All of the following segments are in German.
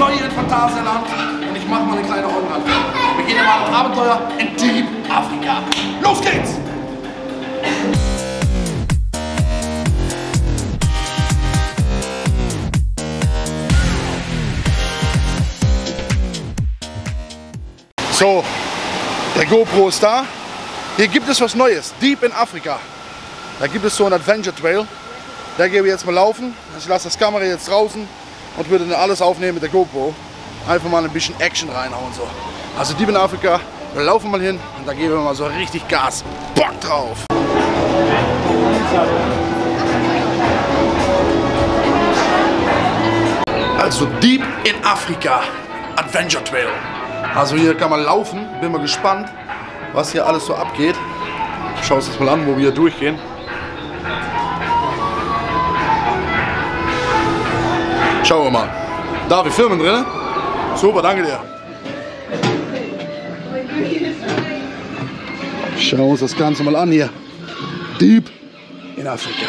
neu hier in Phantasialand und ich mache mal eine kleine Online-Reise. Wir gehen mal auf ein Abenteuer in Deep Africa. Los geht's! So, der GoPro ist da. Hier gibt es was Neues, Deep in Africa. Da gibt es so einen Adventure Trail. Da gehen wir jetzt mal laufen. Ich lasse das Kamera jetzt draußen und würde dann alles aufnehmen mit der GoPro. Einfach mal ein bisschen Action reinhauen. So. Also Deep in Africa, wir laufen mal hin und da geben wir mal so richtig Gas. Bock drauf! Also Deep in Africa, Adventure Trail. Also hier kann man laufen, bin mal gespannt, was hier alles so abgeht. Schau es jetzt mal an, wo wir hier durchgehen. Schauen wir mal. Da, wir filmen drin. Super, danke dir. Schauen wir uns das Ganze mal an hier. Deep in Afrika.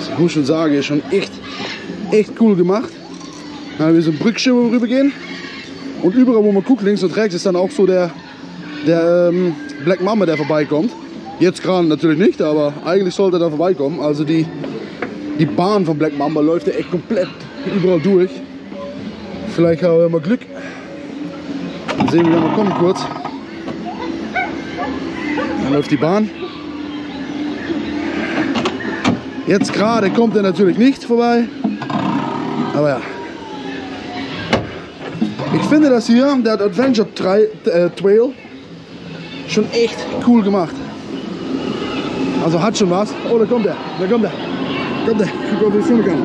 Ich muss schon sagen, ist schon echt cool gemacht. Dann haben wir so einen Brückschirm, wo wir rübergehen. Und überall, wo man guckt, links und rechts, ist dann auch so der Black Mamba, der vorbeikommt. Jetzt gerade natürlich nicht, aber eigentlich sollte er da vorbeikommen. Also die Bahn von Black Mamba läuft ja echt komplett überall durch. Vielleicht haben wir mal Glück. Dann sehen wir, wenn wir kommen kurz. Dann läuft die Bahn. Jetzt gerade kommt er natürlich nicht vorbei. Aber ja. Ich finde das hier, der Adventure Trail, schon echt cool gemacht. Also hat schon was. Oh, da kommt er. Da kommt er. Guck, ob ich filmen kann.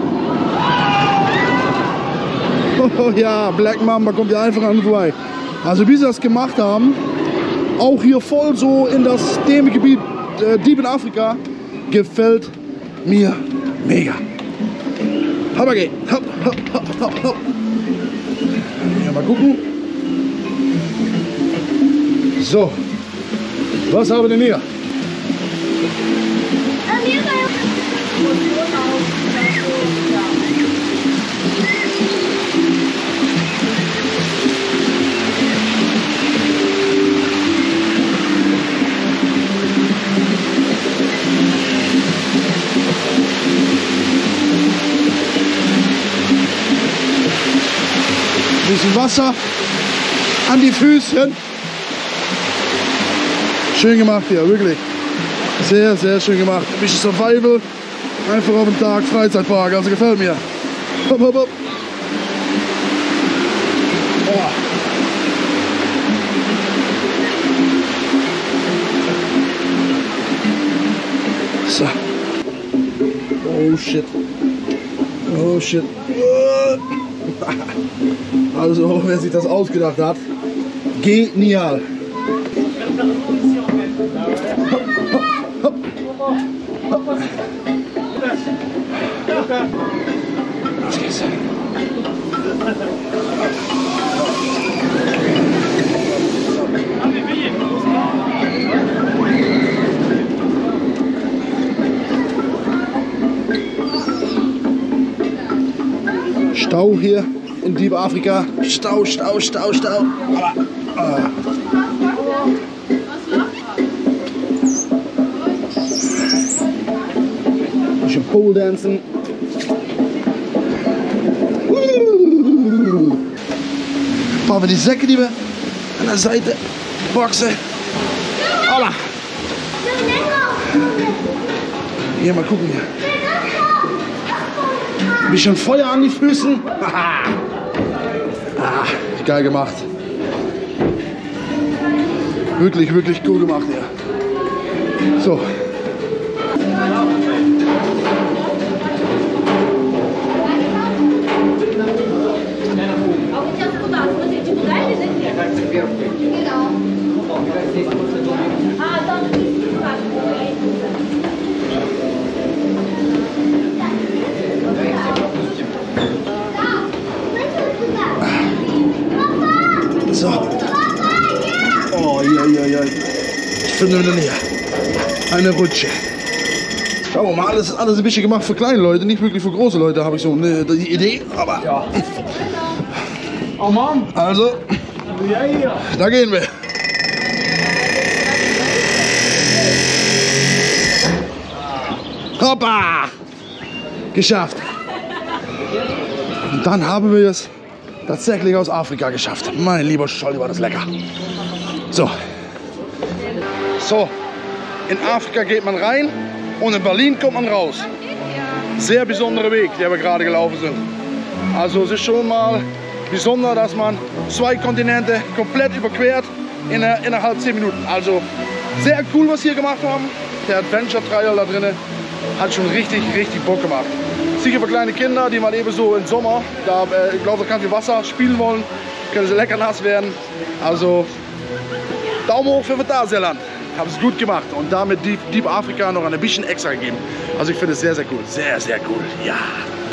Oh ja, Black Mamba kommt ja einfach an vorbei. Also wie sie das gemacht haben, auch hier voll so in das Themengebiet Deep in Afrika, gefällt mir mega. Hopp, okay. Hopp, hopp, hopp, hopp, hopp. Mal gucken. So, was haben wir denn hier? Bisschen Wasser an die Füßchen. Schön gemacht hier, wirklich. Sehr, sehr schön gemacht. Ein bisschen Survival. Einfach auf den Tag Freizeitpark, also gefällt mir. Hopp, hopp, hopp. So. Oh shit. Oh shit. Also, wer sich das ausgedacht hat, genial. Hopp, hopp, hopp. Los geht's. Stau hier in Deep Afrika. Stau. Ich hab Pole Dancen. Packen wir die Säcke, die wir an der Seite boxen. Hola. Hier mal gucken hier. Ein bisschen Feuer an die Füßen. Ah, geil gemacht. Wirklich cool gemacht hier. Ja. So. Ja, sind wir in der Nähe. Eine Rutsche. Schau mal, alles ein bisschen gemacht für kleine Leute, nicht wirklich für große Leute, habe ich so eine Idee, aber... Ja. Oh Mann. Also, da gehen wir. Hoppa! Geschafft. Und dann haben wir es tatsächlich aus Afrika geschafft. Mein lieber Scholli, war das lecker. So. So. In Afrika geht man rein und in Berlin kommt man raus. Sehr besonderer Weg, der wir gerade gelaufen sind. Also es ist schon mal besonder, dass man zwei Kontinente komplett überquert innerhalb 10 Minuten. Also sehr cool, was wir hier gemacht haben. Der Adventure Trail da drinnen hat schon richtig Bock gemacht. Sicher für kleine Kinder, die mal eben so im Sommer, da ich glaube, da kann viel Wasser spielen wollen, können sie lecker nass werden. Also Daumen hoch für Phantasialand. Haben es gut gemacht und damit Deep Africa noch ein bisschen extra gegeben. Also ich finde es sehr cool. Sehr cool. Ja.